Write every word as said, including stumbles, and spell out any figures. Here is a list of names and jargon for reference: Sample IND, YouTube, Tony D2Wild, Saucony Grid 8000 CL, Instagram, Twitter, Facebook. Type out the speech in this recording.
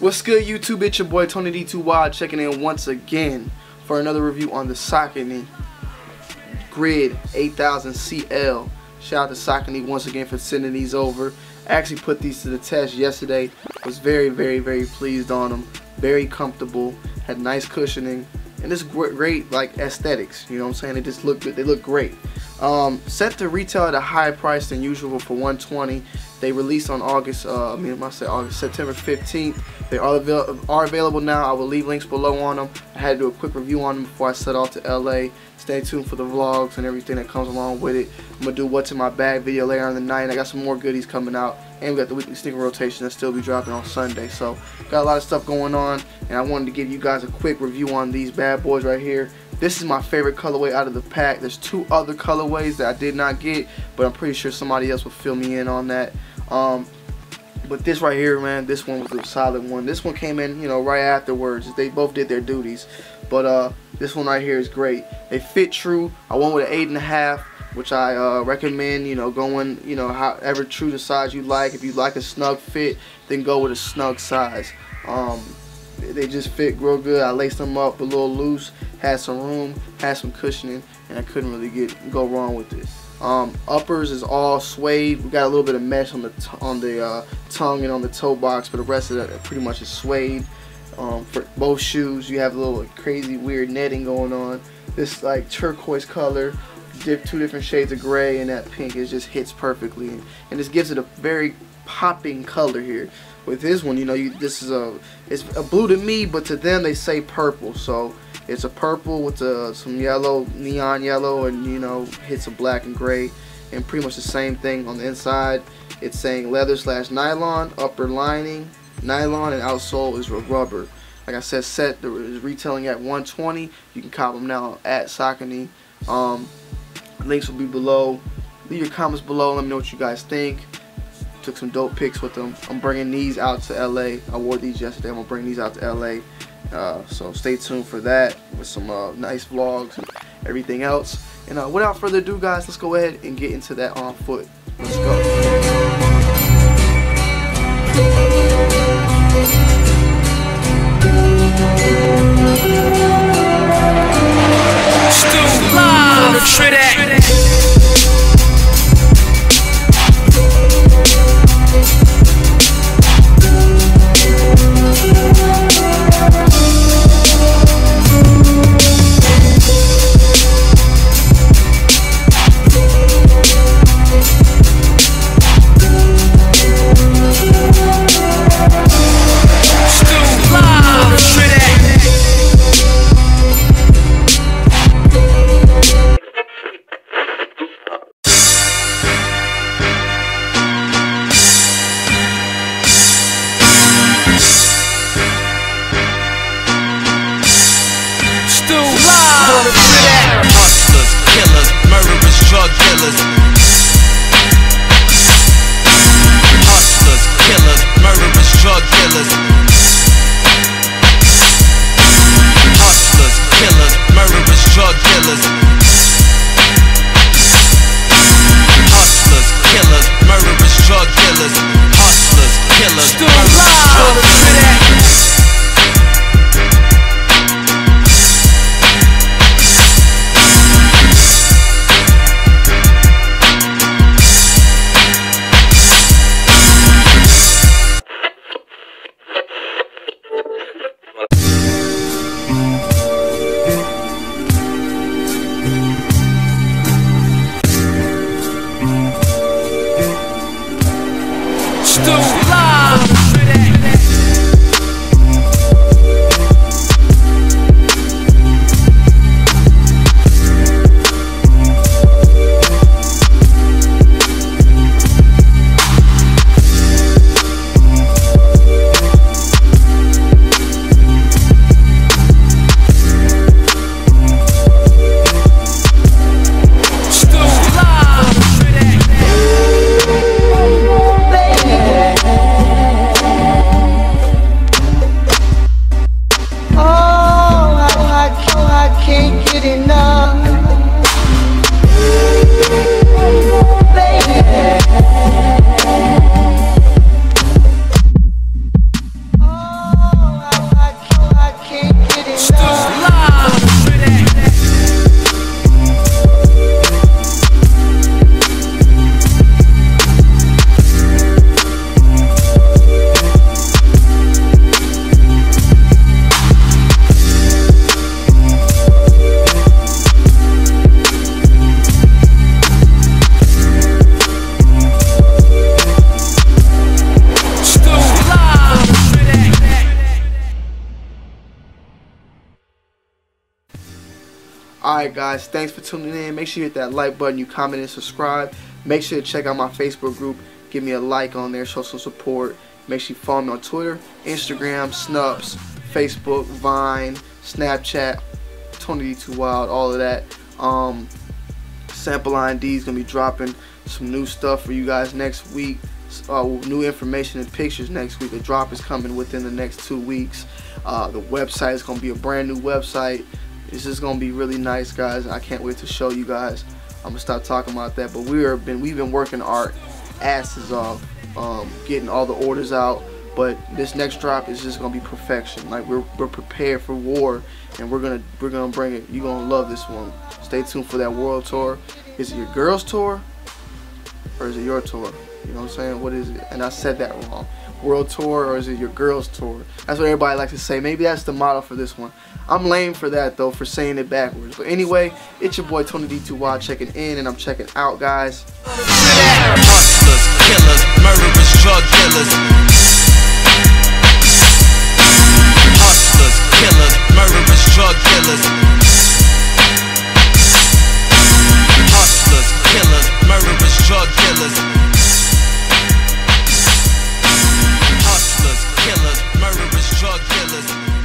What's good, YouTube? It's your boy Tony D two Wild checking in once again for another review on the Saucony Grid eight thousand C L. Shout out to Saucony once again for sending these over. I actually put these to the test yesterday. Was very, very, very pleased on them. Very comfortable. Had nice cushioning. And it's great, like, aesthetics. You know what I'm saying? They just look good. They look great. Um, set to retail at a higher price than usual for one twenty. They released on August, uh, I mean, I said August, September fifteenth. They are, avail are available now. I will leave links below on them. I had to do a quick review on them before I set off to L A. Stay tuned for the vlogs and everything that comes along with it. I'm going to do what's in my bag video later on in the night. I got some more goodies coming out. And we got the weekly sneaker rotation that still be dropping on Sunday. So, got a lot of stuff going on. And I wanted to give you guys a quick review on these bad boys right here. This is my favorite colorway out of the pack. There's two other colorways that I did not get, but I'm pretty sure somebody else will fill me in on that. Um, but this right here, man, this one was a solid one. This one came in, you know, right afterwards. They both did their duties. But uh, this one right here is great. They fit true. I went with an eight and a half, which I uh, recommend, you know, going, you know, however true the size you like. If you like a snug fit, then go with a snug size. Um, they just fit real good. I laced them up a little loose, had some room, had some cushioning, and I couldn't really get go wrong with it. Um, uppers is all suede. We got a little bit of mesh on the t on the uh, tongue and on the toe box, but the rest of that pretty much is suede. Um, for both shoes, you have a little crazy weird netting going on. This like turquoise color, dip two different shades of gray, and that pink. It just hits perfectly, and, and this gives it a very popping color here. With this one, you know, you this is a it's a blue to me, but to them they say purple. So it's a purple with a, some yellow, neon yellow, and you know, hits a black and gray, and pretty much the same thing on the inside. It's saying leather slash nylon, upper lining nylon, and outsole is rubber. Like I said, set the retailing at one twenty. You can cop them now at Saucony. Um, links will be below. Leave your comments below. Let me know what you guys think. Took some dope pics with them. I'm bringing these out to L A. I wore these yesterday. I'm gonna bring these out to L A. Uh, so stay tuned for that with some uh, nice vlogs and everything else. And uh, without further ado, guys, let's go ahead and get into that on foot. Let's go. Still live. Try that. Hustlers, killers, murderers, drug dealers. Hustlers, killers, murderers, drug dealers. Hustlers, killers, murderers, drug dealers. Hustlers, killers, murderers, drug dealers. Hustlers, killers, murderers, drug dealers. Alright guys, thanks for tuning in. Make sure you hit that like button, you comment and subscribe. Make sure to check out my Facebook group. Give me a like on there, show some support. Make sure you follow me on Twitter, Instagram, Snubs, Facebook, Vine, Snapchat, Tony D two Wild, all of that. Um, Sample I N D is going to be dropping some new stuff for you guys next week. Uh, new information and pictures next week. The drop is coming within the next two weeks. Uh, the website is going to be a brand new website. This is going to be really nice, guys. I can't wait to show you guys. I'm going to stop talking about that. But we are been, we've been working our asses off, um, getting all the orders out. But this next drop is just gonna be perfection. Like we're we're prepared for war, and we're gonna we're gonna bring it. You're gonna love this one. Stay tuned for that world tour. Is it your girls tour, or is it your tour? You know what I'm saying? What is it? And I said that wrong. World tour, or is it your girls tour? That's what everybody likes to say. Maybe that's the motto for this one. I'm lame for that though, for saying it backwards. But anyway, it's your boy Tony D two Wild checking in, and I'm checking out, guys. Hustlers, killers, murderers, drug dealers. Hustlers, killers, murderers, drug dealers. Hustlers, killers, murderers, drug dealers. Hustlers, killers, murderers, drug dealers.